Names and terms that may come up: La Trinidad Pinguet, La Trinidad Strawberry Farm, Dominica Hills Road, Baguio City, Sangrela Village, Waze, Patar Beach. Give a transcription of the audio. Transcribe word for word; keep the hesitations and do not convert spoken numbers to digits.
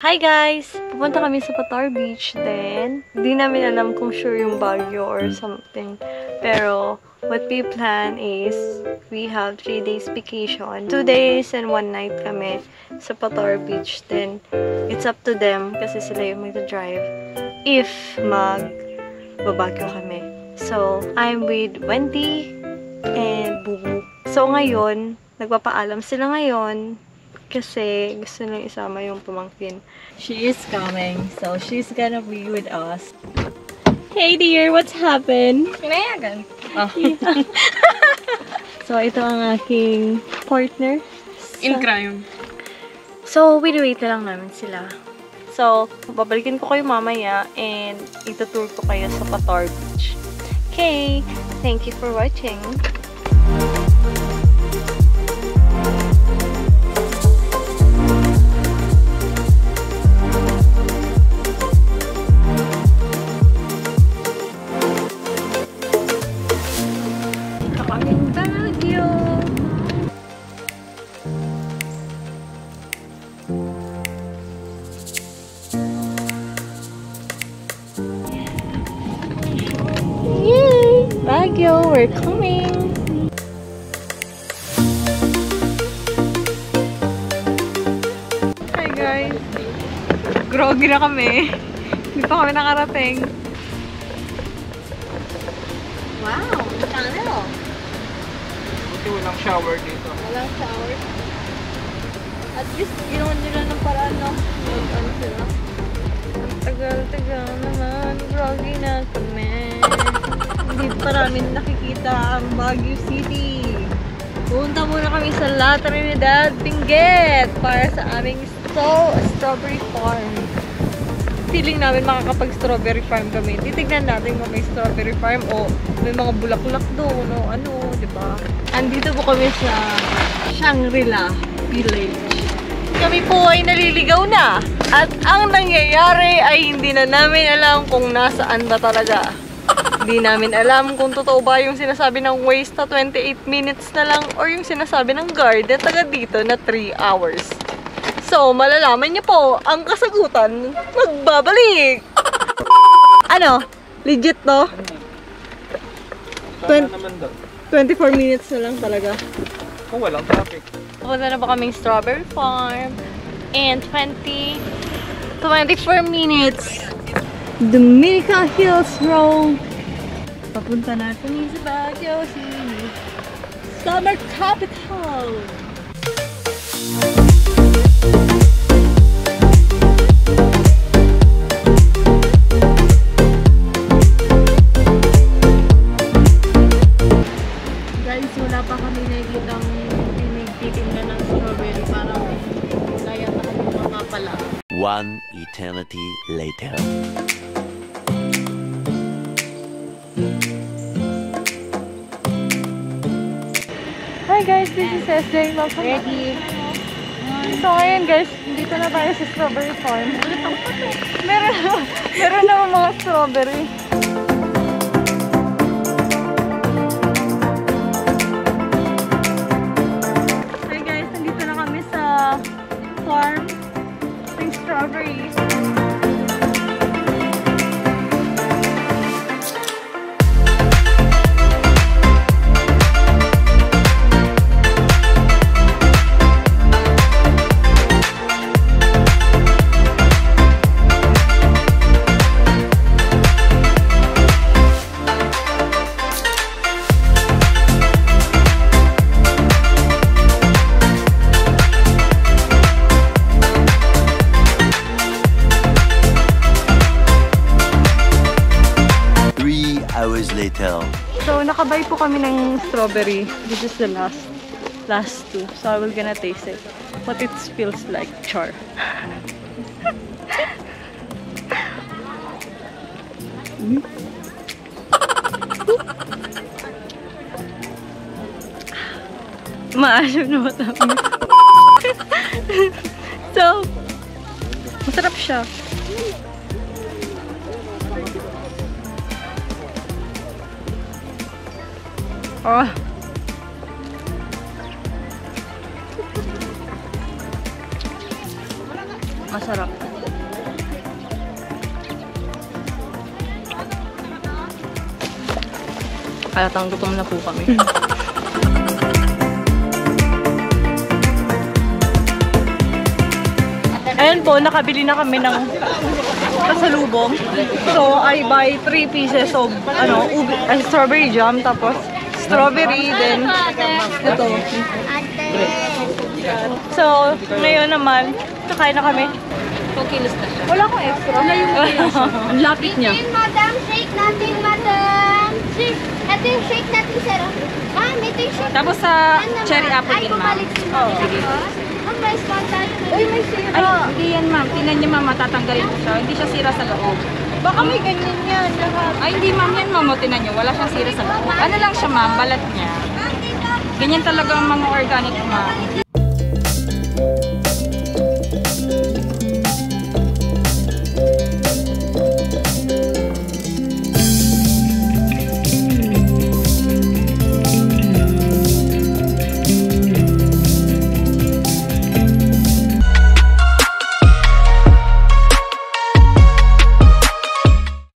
Hi guys! Pupunta kami sa Patar Beach then. Hindi namin alam kung sure yung Baguio or something. Pero what we plan is we have three days vacation. Two days and one night kami sa Patar Beach then. It's up to them kasi sila yung mag-drive if mag-babagyo kami. So, I'm with Wendy and Bubu. So ngayon, nagpapaalam sila ngayon. Kasi gusto nang isama yung pamangkin. She is coming, so she's gonna be with us. Hey dear, what's happened? Kinayagan. Oh. Yeah. So ito ang aking partner. In so, crime. So wait-wait na lang namin sila. So, babalikin ko kayo mamaya and itutur ko kayo sa Patar Beach. Okay, thank you for watching. Baguio, we're coming! Hi guys! Groggy na kami. Hindi pa kami nakarating. Wow! Channel! Buti walang shower dito. Walang shower. At least ginawan nila ng paraan, no? Ano sila? Tagal-tagal naman. Groggy na kami. Hindi pa namin nakikita ang Baguio City. Punta muna kami sa La Trinidad Pinguet para sa aming so strawberry farm. Feeling namin makakapag-strawberry farm kami. Titignan natin kung may strawberry farm o may mga bulaklak doon o ano, diba? Andito po kami sa Sangrela Village. Kami po ay naliligaw na. At ang nangyayari ay hindi na namin alam kung nasaan ba talaga. Hindi namin alam kung totoo ba yung sinasabi ng Waze na twenty-eight minutes na lang or yung sinasabi ng guard na taga dito na three hours. So, malalaman niyo po ang kasagutan magbabalik! Ano? Legit to? twenty-four minutes na lang talaga. Kung walang traffic. Wala na ba kaming strawberry farm? And twenty-four minutes. Dominica Hills Road. Papunta na kami sa Baguio City, summer capital. Guys, wala pa kami nakikitang tinitinda ng strawberry, parang kaya pa kami mga pala. One eternity later. Hi guys, this is S J. Welcome ready. So ayun guys, dito na tayo sa strawberry farm. Meron, meron naman mga strawberry. Hi guys, nandito na kami sa farm ng strawberries. Later. So, nakabay po kami ng strawberry. This is the last, last two. So, I will gonna taste it. But it feels like char. Mm. Maasim na matamis. So, masarap siya. Oh. Masarap. Halatang gutom na po kami. Ayan po, nakabili na kami ng pasalubong. So, I buy three pieces of ano, ubi, uh, strawberry jam, tapos strawberry, then ito. So, ngayon naman, kakain na kami. two kilos na siya. Wala akong extra. Wala yung kilos. Ang lapit niya. Madam, shake natin, madam. Shake. Ito yung shake natin, sir. Ma'am, ito yung shake. Tapos sa cherry apple din, ma'am. Ay, bumalik din natin. May spot tayo. Uy, may sira. Ay, hindi yan, ma'am. Tingnan niyo, ma'am, matatanggalin ko siya. Hindi siya sira sa loob. Baka may ganyan yan. Ay, hindi, ma'am, yan, ma'am. Tingnan niyo, wala siyang sira sa loob. Ano lang siya, ma'am, balat niya. Ganyan talaga ang mga organic, ma'am.